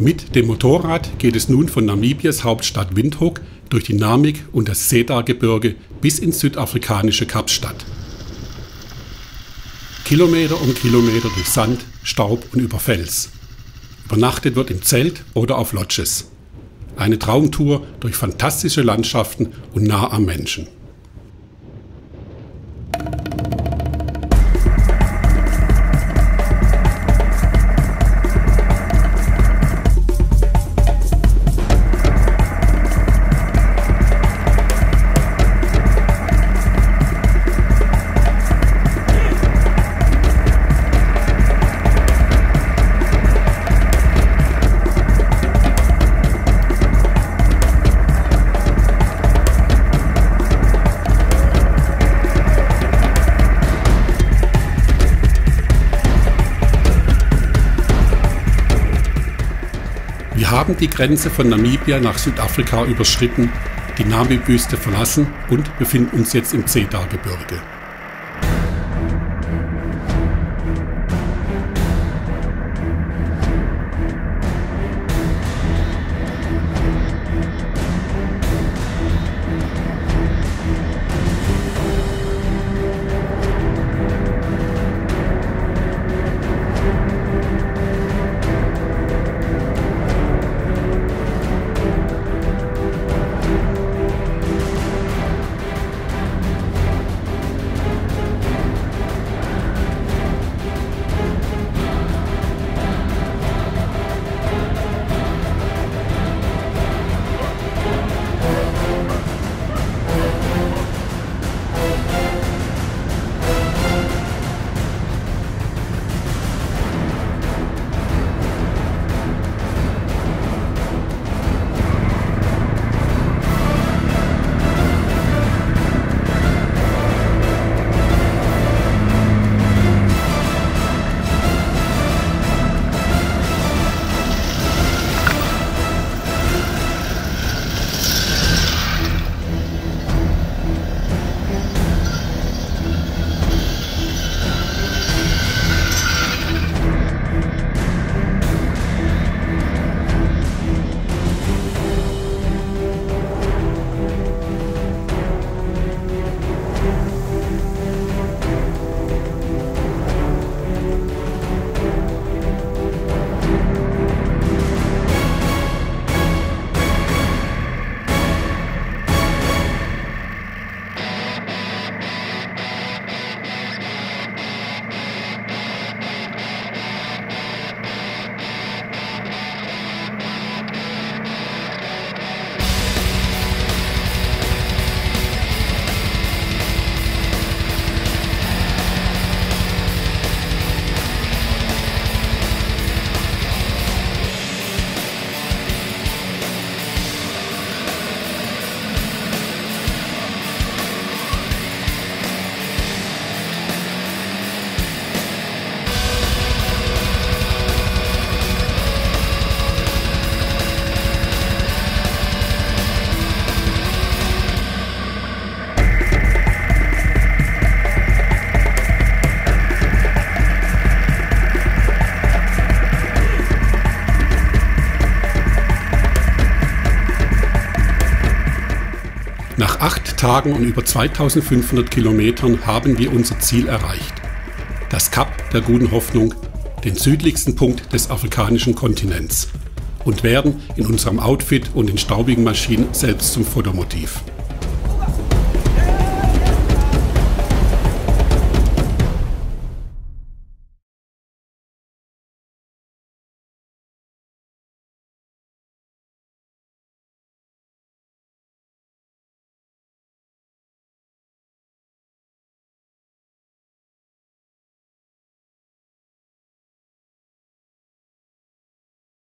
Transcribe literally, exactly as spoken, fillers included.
Mit dem Motorrad geht es nun von Namibias Hauptstadt Windhoek durch die Namib und das Cedar-Gebirge bis ins südafrikanische Kapstadt. Kilometer um Kilometer durch Sand, Staub und über Fels. Übernachtet wird im Zelt oder auf Lodges. Eine Traumtour durch fantastische Landschaften und nah am Menschen. Wir haben die Grenze von Namibia nach Südafrika überschritten, die Namib-Wüste verlassen und befinden uns jetzt im Cedar-Gebirge. Nach acht Tagen und über zweitausendfünfhundert Kilometern haben wir unser Ziel erreicht. Das Kap der Guten Hoffnung, den südlichsten Punkt des afrikanischen Kontinents. Und werden in unserem Outfit und den staubigen Maschinen selbst zum Fotomotiv.